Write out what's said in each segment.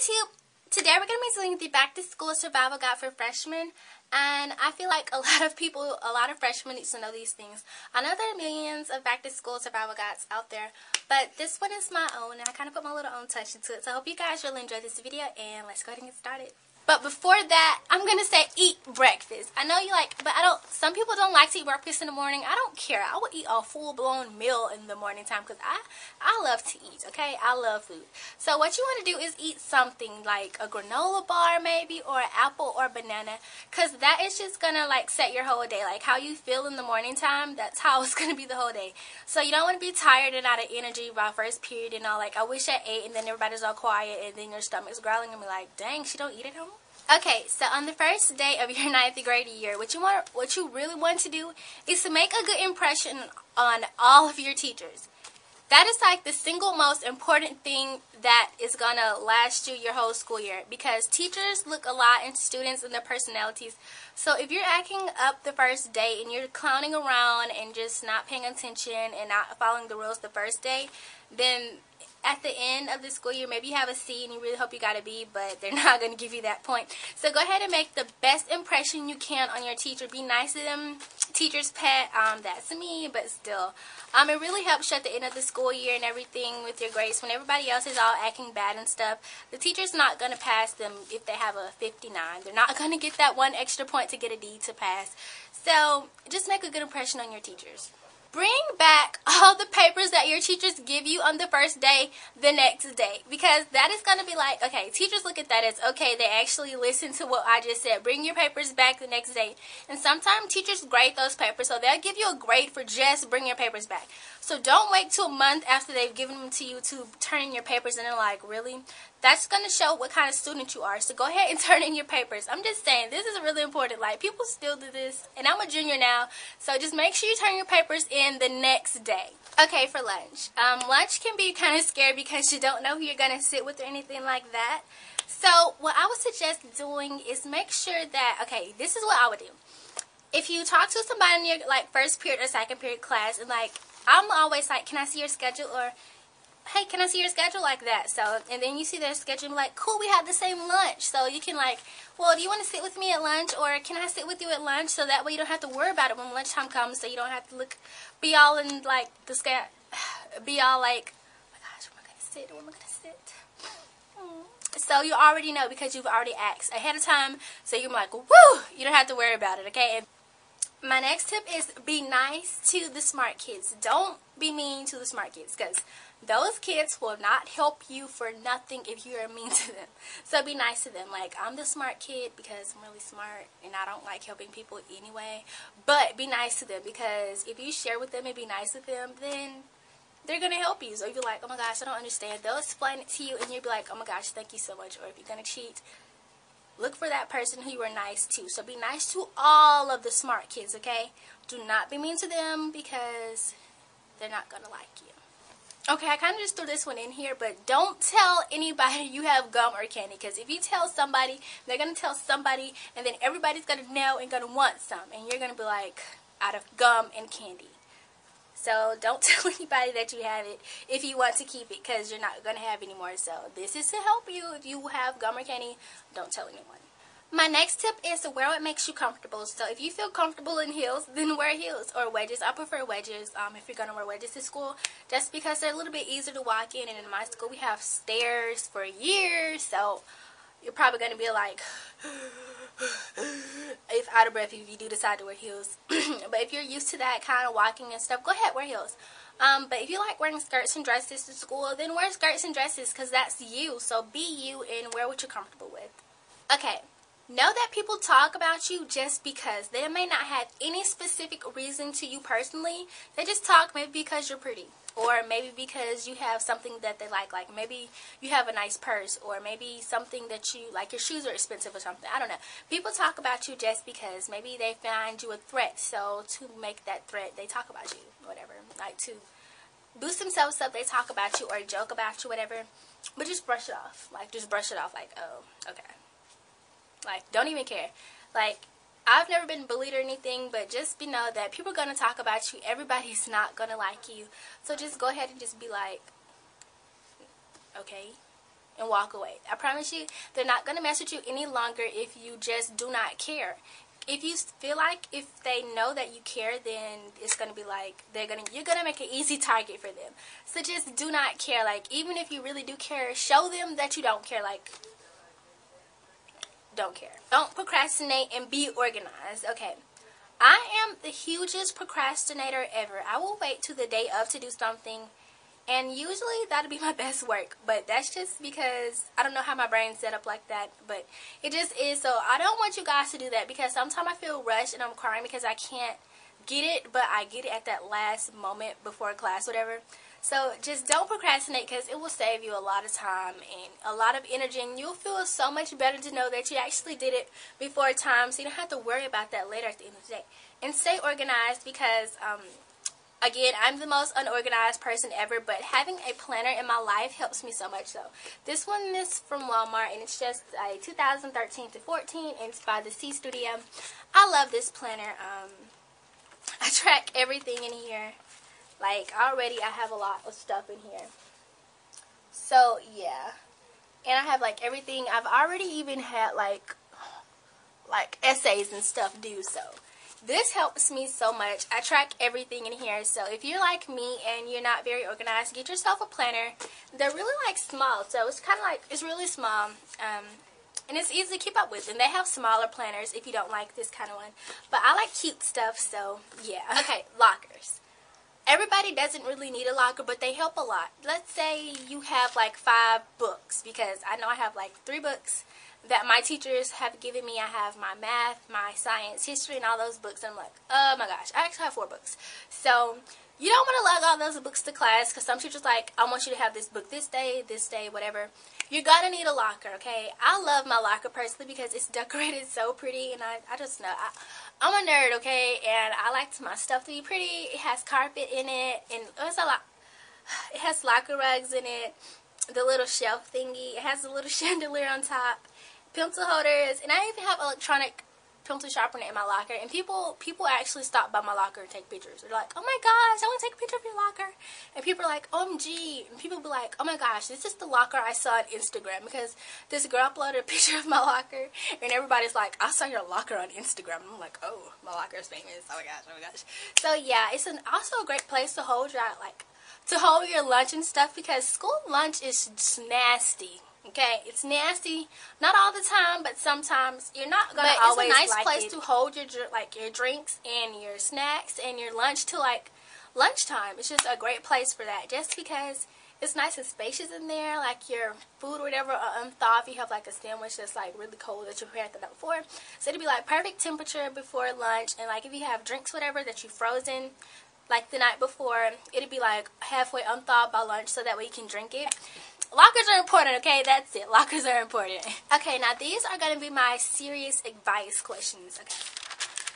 YouTube! Today we're going to be doing the back to school survival guide for freshmen, and I feel like a lot of freshmen need to know these things. I know there are millions of back to school survival guides out there, but this one is my own and I kind of put my little own touch into it, so I hope you guys really enjoy this video and let's go ahead and get started. But before that, I'm going to say eat breakfast. I know you like, but some people don't like to eat breakfast in the morning. I don't care. I will eat a full-blown meal in the morning time because I love to eat, okay? I love food. So what you want to do is eat something like a granola bar maybe, or an apple or banana, because that is just going to like set your whole day. Like how you feel in the morning time, that's how it's going to be the whole day. So you don't want to be tired and out of energy by first period and all like, I wish I ate, and then everybody's all quiet and then your stomach's growling and be like, dang, she don't eat at home? Okay, so on the first day of your 9th grade year, what you really want to do is to make a good impression on all of your teachers. That is like the single most important thing that is going to last you your whole school year, because teachers look a lot into students and their personalities. So if you're acting up the first day and you're clowning around and just not paying attention and not following the rules the first day, then at the end of the school year, maybe you have a C and you really hope you got a B, but they're not going to give you that point. So go ahead and make the best impression you can on your teacher. Be nice to them. Teacher's pet, that's me, but still. It really helps you at the end of the school year and everything with your grades. When everybody else is all acting bad and stuff, the teacher's not going to pass them if they have a 59. They're not going to get that one extra point to get a D to pass. So just make a good impression on your teachers. Bring back all the papers that your teachers give you on the first day the next day, because that is going to be like, okay, teachers look at that as, okay, they actually listen to what I just said. Bring your papers back the next day. And sometimes teachers grade those papers, so they'll give you a grade for just bring your papers back. So don't wait till a month after they've given them to you to turn in your papers, and they're like, really? That's going to show what kind of student you are. So go ahead and turn in your papers. I'm just saying, this is really important. Like, people still do this, and I'm a junior now, so just make sure you turn your papers in the next day. Okay, for lunch. Lunch can be kind of scary because you don't know who you're going to sit with or anything like that. So what I would suggest doing is make sure that, okay, this is what I would do. If you talk to somebody in your, like, first period or second period class, and, like, I'm always like, can I see your schedule? Or, hey, can I see your schedule? Like that. So, and then you see their schedule and be like, cool, we have the same lunch. So you can like, well, do you want to sit with me at lunch, or can I sit with you at lunch? So that way you don't have to worry about it when lunchtime comes, so you don't have to look, be all in like, the sky, be all like, oh my gosh, where am I going to sit? Where am I going to sit? So you already know because you've already asked ahead of time. So you're like, woo, you don't have to worry about it, okay? And my next tip is be nice to the smart kids. Don't be mean to the smart kids, because those kids will not help you for nothing if you are mean to them. So be nice to them. Like, I'm the smart kid because I'm really smart and I don't like helping people anyway. But be nice to them, because if you share with them and be nice to them, then they're going to help you. So you'll be like, oh my gosh, I don't understand. They'll explain it to you and you'll be like, oh my gosh, thank you so much. Or if you're going to cheat, look for that person who you were nice to. So be nice to all of the smart kids, okay? Do not be mean to them, because they're not going to like you. Okay, I kind of just threw this one in here, but don't tell anybody you have gum or candy, because if you tell somebody, they're going to tell somebody, and then everybody's going to know and going to want some, and you're going to be like, out of gum and candy. So don't tell anybody that you have it if you want to keep it, because you're not going to have it anymore. So this is to help you. If you have gum or candy, don't tell anyone. My next tip is to wear what makes you comfortable. So if you feel comfortable in heels, then wear heels or wedges. I prefer wedges if you're going to wear wedges to school, just because they're a little bit easier to walk in. And in my school, we have stairs for years, so you're probably going to be like, if out of breath, if you do decide to wear heels. But if you're used to that kind of walking and stuff, go ahead, wear heels. But if you like wearing skirts and dresses to school, then wear skirts and dresses, because that's you. So be you and wear what you're comfortable with. Okay, know that people talk about you just because. They may not have any specific reason to you personally. They just talk maybe because you're pretty, or maybe because you have something that they like maybe you have a nice purse, or maybe something that you like, your shoes are expensive or something. I don't know. People talk about you just because. Maybe they find you a threat, so to make that threat, they talk about you, whatever. Like, to boost themselves up, they talk about you or joke about you, whatever. But just brush it off. Like, just brush it off. Like, oh, okay. Like, don't even care. Like, I've never been bullied or anything, but just know that people are going to talk about you. Everybody's not going to like you. So just go ahead and just be like, okay, and walk away. I promise you, they're not going to mess with you any longer if you just do not care. If you feel like if they know that you care, then it's going to be like you're going to make an easy target for them. So just do not care. Like, even if you really do care, show them that you don't care. Like, don't care. Don't procrastinate and be organized. Okay. I am the hugest procrastinator ever. I will wait till the day of to do something, and usually that'll be my best work, but that's just because I don't know how my brain's set up like that, but it just is. So I don't want you guys to do that, because sometimes I feel rushed and I'm crying because I can't get it, but I get it at that last moment before class, whatever. So just don't procrastinate, because it will save you a lot of time and a lot of energy, and you'll feel so much better to know that you actually did it before time, so you don't have to worry about that later at the end of the day. And stay organized, because again, I'm the most unorganized person ever, but having a planner in my life helps me so much. So this one is from Walmart, and it's just a 2013-14, and it's by the C-Studio. I love this planner. I track everything in here. Like, already I have a lot of stuff in here. So, yeah. And I have, like, everything. I've already even had, like essays and stuff due, so this helps me so much. I track everything in here. So if you're like me and you're not very organized, get yourself a planner. They're really, like, small. So it's kind of like, it's really small. And it's easy to keep up with. And they have smaller planners if you don't like this kind of one. But I like cute stuff, so yeah. Okay, lockers. Everybody doesn't really need a locker, but they help a lot. Let's say you have like 5 books, because I know I have like 3 books that my teachers have given me. I have my math, my science, history, and all those books. And I'm like, oh my gosh, I actually have 4 books. So you don't want to lug all those books to class, because some teachers like, I want you to have this book this day, whatever. You're going to need a locker, okay? I love my locker personally, because it's decorated so pretty, and I just know. I'm a nerd, okay, and I like my stuff to be pretty. It has carpet in it, and it's a lot. It has locker rugs in it, the little shelf thingy. It has a little chandelier on top, pencil holders, and I even have electronic pencil sharpener in my locker. And people actually stop by my locker and take pictures. They're like, oh my gosh, I want to take a picture of your locker. And people are like, OMG. And people be like, oh my gosh, this is the locker I saw on Instagram, because this girl uploaded a picture of my locker, and everybody's like, I saw your locker on Instagram. And I'm like, oh, my locker is famous. Oh my gosh, oh my gosh. So yeah, it's also a great place to hold your lunch and stuff, because school lunch is just nasty. Okay, it's nasty. Not all the time, but sometimes you're not gonna always like it. But it's a nice place to hold your drinks and your snacks and your lunch to like lunchtime. It's just a great place for that. Just because it's nice and spacious in there, like your food or whatever are unthawed. If you have like a sandwich that's like really cold that you prepared the night before, so it'll be like perfect temperature before lunch. And like if you have drinks, whatever that you frozen like the night before, it'll be like halfway unthawed by lunch, so that way you can drink it. Lockers are important, okay? That's it. Lockers are important. Okay, now these are going to be my serious advice questions. Okay.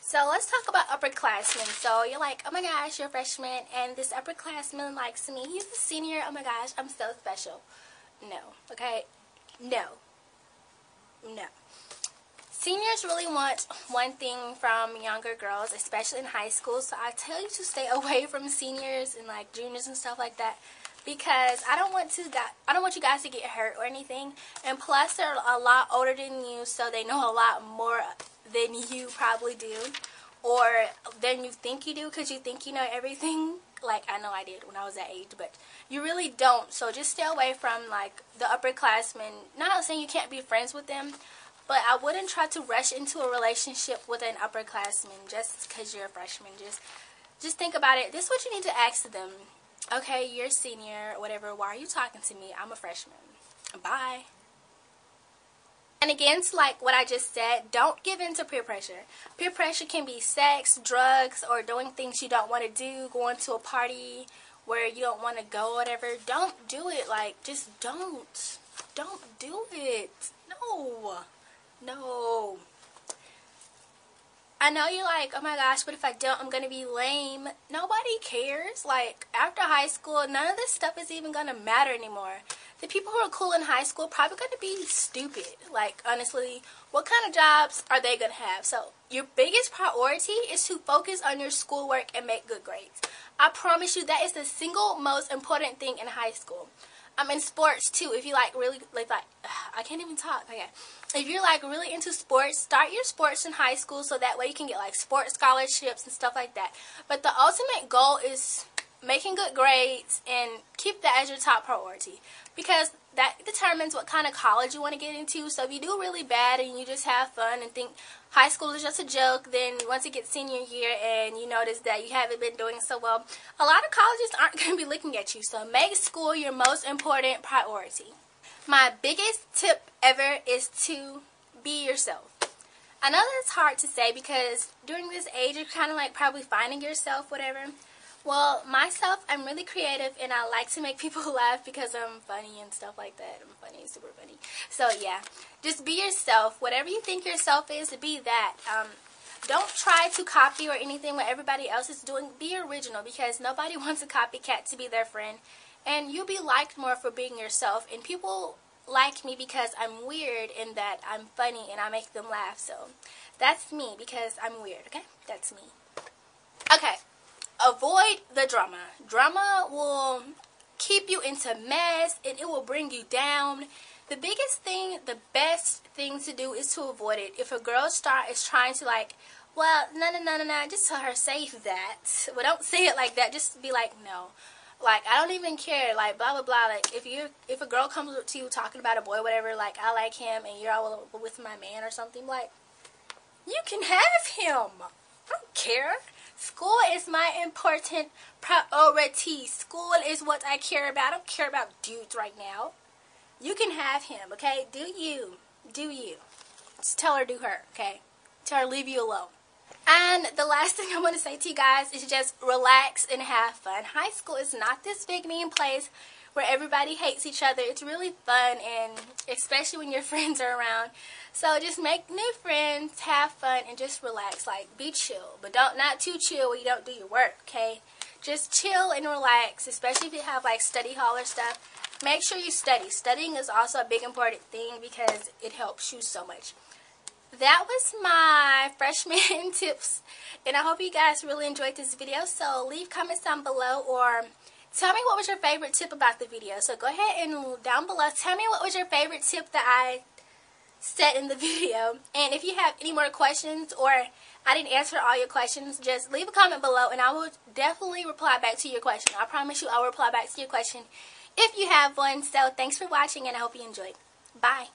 So let's talk about upperclassmen. So you're like, oh my gosh, you're a freshman, and this upperclassman likes me. He's a senior. Oh my gosh, I'm so special. No, okay? No. No. Seniors really want one thing from younger girls, especially in high school. So I tell you to stay away from seniors and like juniors and stuff like that, because I don't want you guys to get hurt or anything. And plus, they're a lot older than you, so they know a lot more than you probably do, or than you think you do, because you think you know everything. Like, I know I did when I was that age, but you really don't. So just stay away from like the upperclassmen. Not saying you can't be friends with them, but I wouldn't try to rush into a relationship with an upperclassman just because you're a freshman. Just think about it. This is what you need to ask them. Okay, you're a senior, whatever, why are you talking to me? I'm a freshman. Bye. And again, to like what I just said, don't give in to peer pressure. Peer pressure can be sex, drugs, or doing things you don't want to do, going to a party where you don't want to go, whatever. Don't do it. Like, just don't. Don't do it. No. No. I know you're like, oh my gosh, but if I don't, I'm going to be lame. Nobody cares. Like, after high school, none of this stuff is even going to matter anymore. The people who are cool in high school are probably going to be stupid. Like, honestly, what kind of jobs are they going to have? So, your biggest priority is to focus on your schoolwork and make good grades. I promise you, that is the single most important thing in high school. I'm in sports too. If you like really like I can't even talk. Okay. If you're like really into sports, start your sports in high school so that way you can get like sports scholarships and stuff like that. But the ultimate goal is making good grades, and keep that as your top priority, because that determines what kind of college you want to get into. So if you do really bad and you just have fun and think high school is just a joke, then once it gets senior year and you notice that you haven't been doing so well, a lot of colleges aren't going to be looking at you. So make school your most important priority. My biggest tip ever is to be yourself. I know that's hard to say because during this age you're kind of like probably finding yourself, whatever. Well, myself, I'm really creative, and I like to make people laugh because I'm funny and stuff like that. I'm funny, super funny. So, yeah, just be yourself. Whatever you think yourself is, be that. Don't try to copy or anything what everybody else is doing. Be original, because nobody wants a copycat to be their friend. And you'll be liked more for being yourself. And people like me because I'm weird, in that I'm funny and I make them laugh. So, that's me, because I'm weird, okay? That's me. Okay. Avoid the drama. Drama will keep you into mess, and it will bring you down. The biggest thing, the best thing to do is to avoid it. If a girl is trying to like, well, no, just tell her, save that. Well, don't say it like that. Just be like, no. Like, I don't even care, like, blah, blah, blah. Like, if a girl comes up to you talking about a boy, whatever, like, I like him, and you're all with my man or something, like, you can have him. I don't care. School is my important priority. School is what I care about. I don't care about dudes right now. You can have him, okay? Do you. Do you. Just tell her, do her, okay? Tell her, leave you alone. And the last thing I want to say to you guys is just relax and have fun. High school is not this big mean place where everybody hates each other. It's really fun, and especially when your friends are around. So just make new friends, have fun, and just relax. Like, be chill, but don't, not too chill where you don't do your work, okay? Just chill and relax, especially if you have like study hall or stuff. Make sure you study. Studying is also a big important thing because it helps you so much. That was my freshman tips, and I hope you guys really enjoyed this video. So leave comments down below, or tell me what was your favorite tip about the video. So go ahead and down below, tell me what was your favorite tip that I said in the video. And if you have any more questions, or I didn't answer all your questions, just leave a comment below, and I will definitely reply back to your question. I promise you I will reply back to your question if you have one. So thanks for watching, and I hope you enjoyed. Bye.